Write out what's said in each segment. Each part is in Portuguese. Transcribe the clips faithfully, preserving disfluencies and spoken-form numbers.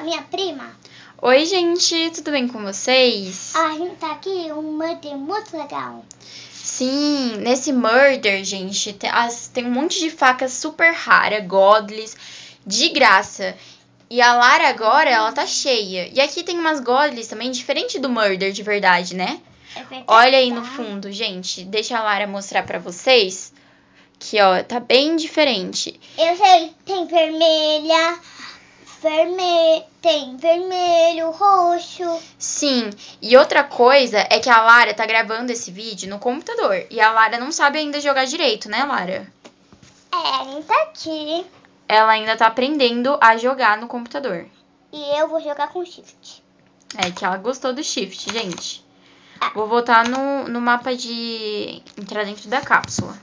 a minha prima. Oi, gente, tudo bem com vocês? A gente tá aqui um Murder muito legal. Sim, nesse Murder, gente, tem, as, tem um monte de facas super rara, godless, de graça. E a Lara agora, ela tá cheia. E aqui tem umas godless também, diferente do Murder de verdade, né? É verdade. Olha aí no fundo, gente. Deixa a Lara mostrar pra vocês. Que, ó, tá bem diferente. Eu sei, tem vermelha, vermelho, tem vermelho, roxo. Sim, e outra coisa é que a Lara tá gravando esse vídeo no computador. E a Lara não sabe ainda jogar direito, né, Lara? É, ela tá aqui. Ela ainda tá aprendendo a jogar no computador. E eu vou jogar com Shift. É, que ela gostou do Shift, gente. Ah. Vou voltar no, no mapa de entrar dentro da cápsula.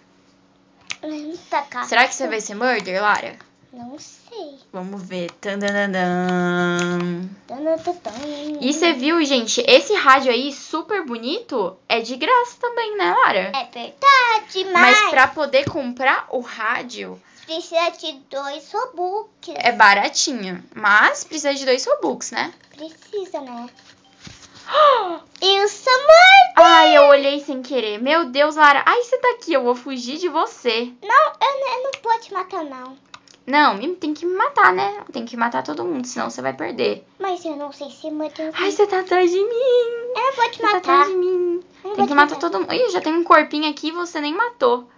Eita, cápsula. Será que você vai ser Murder, Lara? Não sei. Vamos ver. Tandanadam. Tandanadam. E você viu, gente, esse rádio aí super bonito é de graça também, né, Lara? É verdade, mas... Mas pra poder comprar o rádio... Precisa de dois robux. É baratinho, mas precisa de dois robux, né? Precisa, né? Eu sou Murder! Ai, eu olhei sem querer. Meu Deus, Lara. Ai, você tá aqui, eu vou fugir de você. Não, eu, eu não vou te matar, não. Não, tem que me matar, né? Tem que matar todo mundo, senão você vai perder. Mas eu não sei se matar. Ai, você tá atrás de mim. Eu não vou te matar. Você tá atrás de mim. Tem que matar, matar todo mundo. Ih, já tem um corpinho aqui e você nem matou.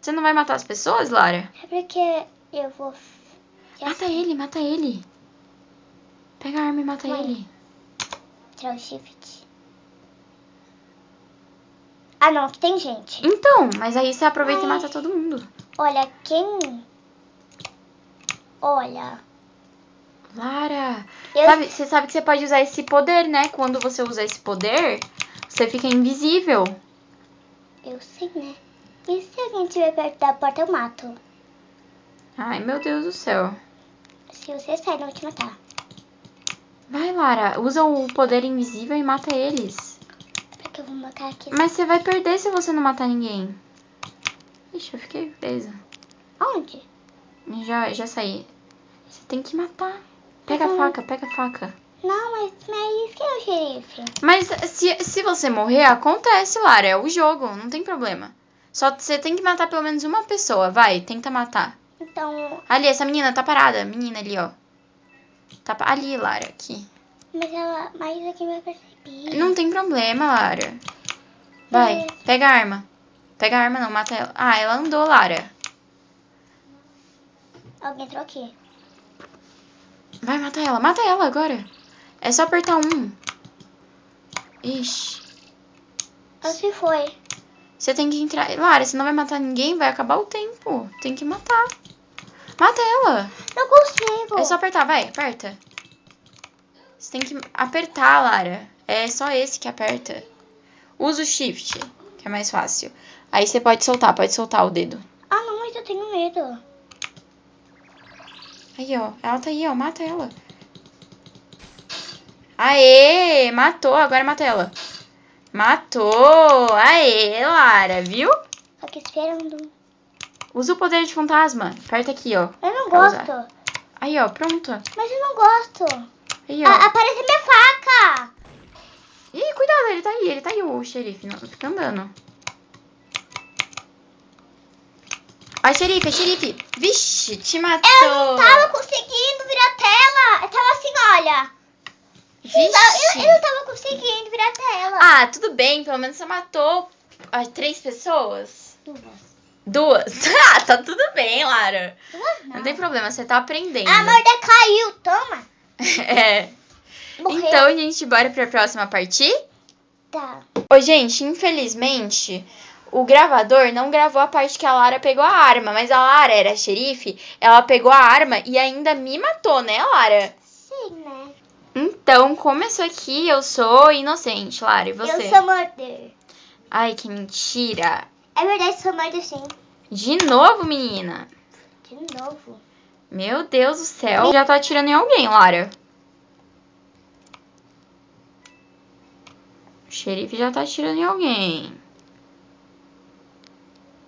Você não vai matar as pessoas, Lara? É porque eu vou... Já mata sei. ele, mata ele. Pega a arma e mata Mãe. ele. Tira o shift. Ah, não, aqui tem gente. Então, mas aí você aproveita Ai. e mata todo mundo. Olha, quem... Olha... Lara... Eu... Sabe, você sabe que você pode usar esse poder, né? Quando você usa esse poder, você fica invisível. Eu sei, né? E se alguém estiver perto da porta, eu mato. Ai, meu Deus do céu. Se você sair, não vou te matar. Vai, Lara. Usa o poder invisível e mata eles. Será que eu vou matar aqui? Mas você vai perder se você não matar ninguém. Ixi, eu fiquei presa. Aonde? Já, já saí. Você tem que matar. Pega uhum. a faca, pega a faca. Não, mas, mas isso que é o xerife. Mas se, se você morrer, acontece, Lara. É o jogo, não tem problema. Só você tem que matar pelo menos uma pessoa, vai, tenta matar. Então... Ali, essa menina tá parada, menina ali, ó. Tá ali, Lara, aqui. Mas ela, mas aqui vai perceber. Não tem problema, Lara. Vai, mas... pega a arma. Pega a arma não, mata ela. Ah, ela andou, Lara. Alguém entrou aqui. Vai, mata ela, mata ela agora. É só apertar um. Ixi. Ela se foi. Você tem que entrar... Lara, você não vai matar ninguém, vai acabar o tempo. Tem que matar. Mata ela. Não consigo. É só apertar, vai, aperta. Você tem que apertar, Lara. É só esse que aperta. Usa o shift, que é mais fácil. Aí você pode soltar, pode soltar o dedo. Ah, não, mas eu tenho medo. Aí, ó. Ela tá aí, ó. Mata ela. Aê, matou. Agora mata ela. Matou! Aê, Lara, viu? Tô aqui esperando. Usa o poder de fantasma. Aperta aqui, ó. Eu não gosto. Usar. Aí, ó, pronto. Mas eu não gosto. Aí, ó. A aparece minha faca! Ih, cuidado, ele tá aí, ele tá aí, o xerife. Não fica andando. Ó, xerife, xerife. Vixe, te matou. Eu não tava conseguindo virar a tela. Eu tava assim, olha. Vixe. Eu, eu não tava conseguindo virar a tela. Ah, tudo bem. Pelo menos você matou ah, três pessoas? Duas. Duas? Ah, tá tudo bem, Lara. Duas não. Não tem problema, você tá aprendendo. A Murder caiu, toma. É. Morreu. Então, gente, bora pra próxima partida? Tá. Ô, gente, infelizmente... O gravador não gravou a parte que a Lara pegou a arma. Mas a Lara era a xerife. Ela pegou a arma e ainda me matou, né, Lara? Sim, né? Então, começou aqui. Eu sou inocente, Lara. E você? Eu sou Murder. Ai, que mentira. É verdade, eu sou Murder, sim. De novo, menina? De novo. Meu Deus do céu. Já tá atirando em alguém, Lara. O xerife já tá atirando em alguém.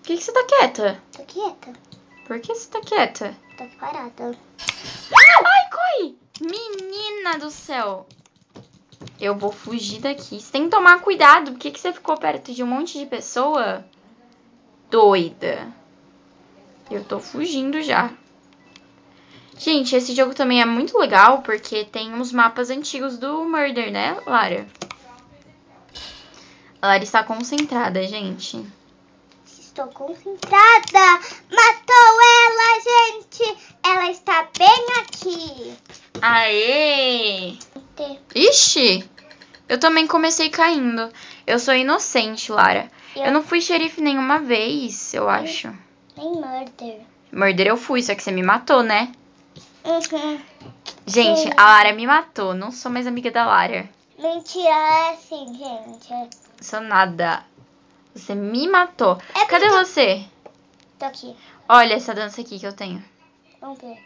Por que você tá quieta? Tô quieta. Por que você tá quieta? Tô aqui parada. Ai, corre! Menina do céu. Eu vou fugir daqui. Você tem que tomar cuidado. Por que que você ficou perto de um monte de pessoa? Doida. Eu tô fugindo já. Gente, esse jogo também é muito legal, porque tem uns mapas antigos do Murder, né, Lara? A Lara está concentrada, gente. Estou concentrada. Matou ela, gente. Ela está bem aqui. Aê! Ixi! Eu também comecei caindo. Eu sou inocente, Lara. Eu, eu não fui xerife nenhuma vez, eu acho. Nem Murder. Murder eu fui, só que você me matou, né? Uhum. Gente, sim. A Lara me matou. Não sou mais amiga da Lara. Mentira, é assim, gente. Não sou nada. Você me matou. É. Cadê porque... você? Tô aqui. Olha essa dança aqui que eu tenho. Vamos ver.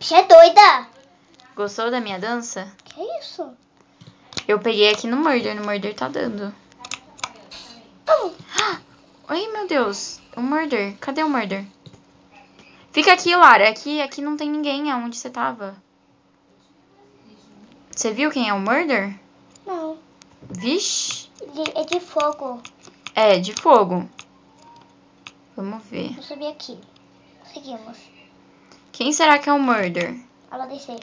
Você é doida. Gostou da minha dança? Que isso? Eu peguei aqui no Murder. No Murder tá dando. Oh. Ai, meu Deus. O Murder. Cadê o Murder? Fica aqui, Lara. Aqui, aqui não tem ninguém. Aonde você tava? Você viu quem é o Murder? Não. Vixe. É de fogo. É, de fogo. Vamos ver. Vou subir aqui. Seguimos. Quem será que é o Murder? Ela desceu.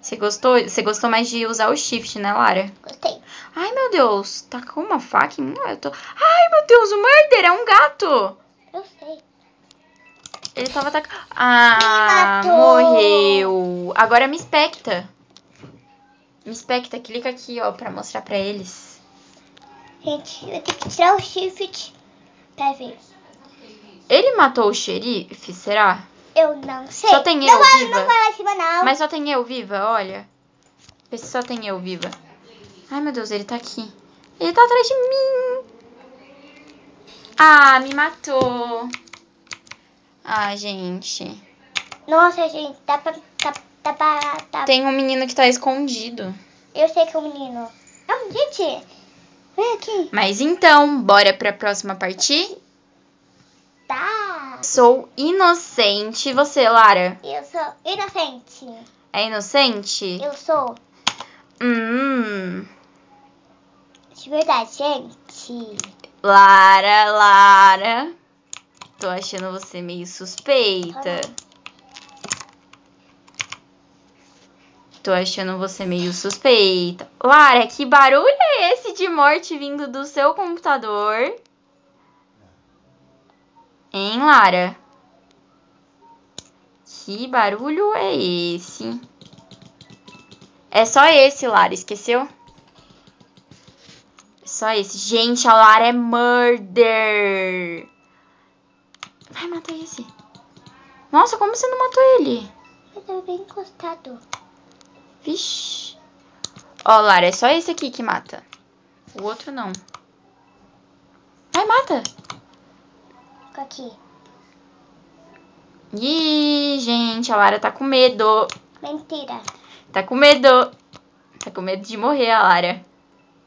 Você gostou, você gostou mais de usar o shift, né, Lara? Gostei. Ai, meu Deus. Tá com uma faca em mim? Eu tô... Ai, meu Deus. O Murder é um gato. Eu sei. Ele tava atacando... Ah, morreu. Agora me especta. Me especta. Clica aqui, ó, pra mostrar pra eles. Gente, eu tenho que tirar o shift. Pra ver. Ele matou o xerife, será? Eu não sei. Só tem eu não, viva. Não vai lá em cima, não. Mas só tem eu viva, olha. Vê se só tem eu viva. Ai, meu Deus, ele tá aqui. Ele tá atrás de mim. Ah, me matou. Ah, gente. Nossa, gente, dá pra, dá, dá pra, dá. Tem um menino que tá escondido. Eu sei que é um menino. Não, gente, vem aqui. Mas então, bora pra próxima partida? Tá. Sou inocente. E você, Lara? Eu sou inocente. É inocente? Eu sou. Hum. De verdade, gente. Lara, Lara... Tô achando você meio suspeita. Tô achando você meio suspeita. Lara, que barulho é esse de morte vindo do seu computador? Hein, Lara? Que barulho é esse? É só esse, Lara, esqueceu? É só esse. Gente, a Lara é Murder. Vai, matar esse. Nossa, como você não matou ele? Eu tava bem encostado. Vixe. Ó, Lara, é só esse aqui que mata. O outro não. Vai, mata. Fica aqui. Ih, gente, a Lara tá com medo. Mentira. Tá com medo. Tá com medo de morrer, a Lara.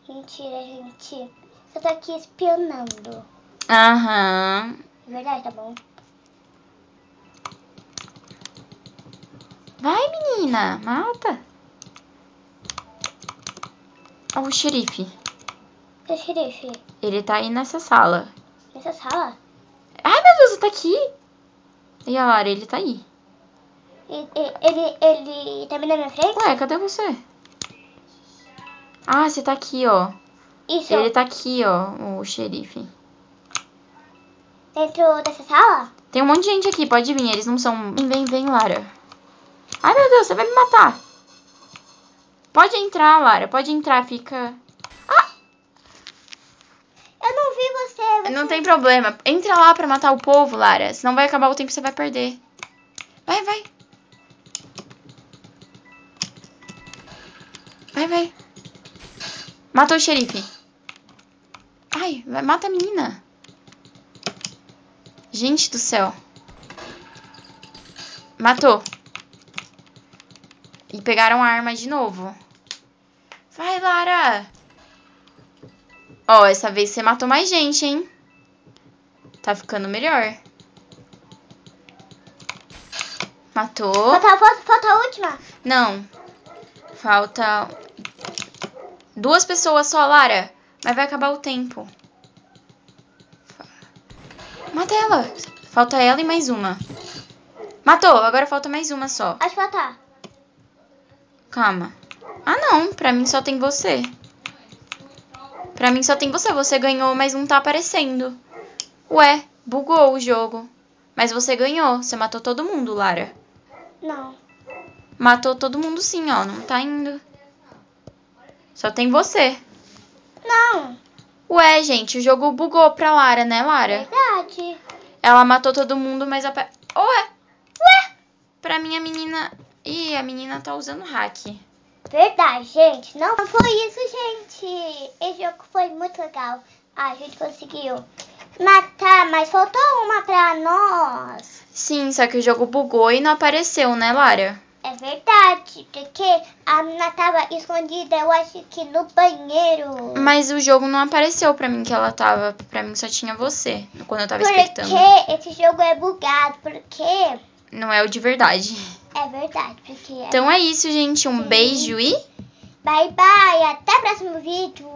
Mentira, gente. Você tá aqui espionando. Aham. Verdade, tá bom. Vai, menina. Mata. Olha o xerife. Que é o xerife? Ele tá aí nessa sala. Nessa sala? Ai, meu Deus, ele tá aqui. E a Lara, ele tá aí. Ele, ele, ele tá bem na minha frente? Ué, cadê você? Ah, você tá aqui, ó. Isso. Ele tá aqui, ó, o xerife. Dentro dessa sala? Tem um monte de gente aqui, pode vir. Eles não são... Vem, vem, vem, Lara. Ai, meu Deus, você vai me matar. Pode entrar, Lara. Pode entrar, fica... Ah! Eu não vi você. você... Não tem problema. Entra lá pra matar o povo, Lara. Senão vai acabar o tempo e você vai perder. Vai, vai. Vai, vai. Matou o xerife. Ai, vai, mata a menina. Gente do céu. Matou. E pegaram a arma de novo. Vai, Lara. Ó, essa vez você matou mais gente, hein? Tá ficando melhor. Matou. Falta, falta, falta a última. Não. Falta duas pessoas só, Lara. Mas vai acabar o tempo. Mata ela. Falta ela e mais uma. Matou. Agora falta mais uma só. Acho que ela tá. Calma. Ah, não. Pra mim só tem você. Pra mim só tem você. Você ganhou, mas não tá aparecendo. Ué, bugou o jogo. Mas você ganhou. Você matou todo mundo, Lara. Não. Matou todo mundo sim, ó. Não tá indo. Só tem você. Não. Ué, gente, o jogo bugou pra Lara, né, Lara? Verdade. Ela matou todo mundo, mas... Ué! Ué! Pra mim, a menina... Ih, a menina tá usando hack. Verdade, gente. Não foi isso, gente. Esse jogo foi muito legal. Ah, a gente conseguiu matar, mas faltou uma pra nós. Sim, só que o jogo bugou e não apareceu, né, Lara? É verdade, porque a menina tava escondida, eu acho que no banheiro. Mas o jogo não apareceu pra mim que ela tava. Pra mim só tinha você, quando eu tava espectando. Porque esse jogo é bugado, porque... Não é o de verdade. É verdade, porque... Então é isso, gente. Um beijo e... Bye, bye. Até o próximo vídeo.